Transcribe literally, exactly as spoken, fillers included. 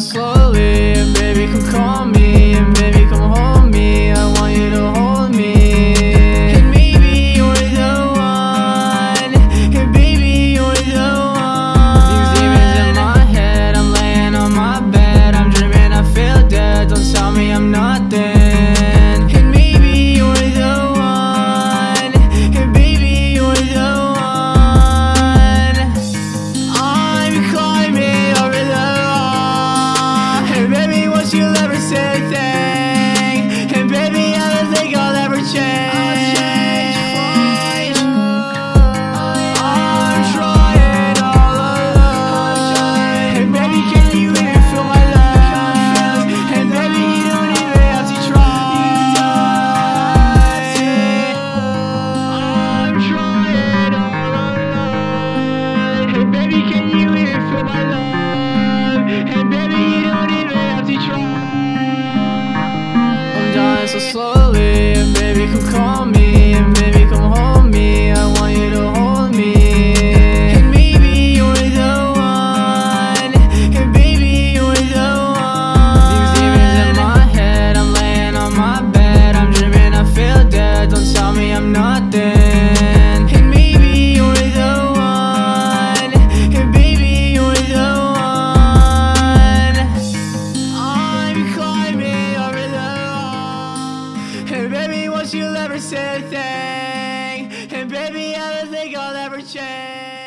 so slowly. And baby, come call me, and baby, come hold me. I want you to hold me. And maybe you're the one. And baby, you're the one. These demons in my head, I'm laying on my bed. I'm dreaming I feel dead. Don't tell me I'm not dead. So slowly, and baby, come call me, and baby, come hold me. I want you to hold me. And maybe you're the one. And baby, you're the one. These demons in my head, I'm laying on my bed. I'm dreaming I feel dead. Don't tell me I'm not dead. And baby, won't you ever say a thing? And baby, I don't think I'll ever change.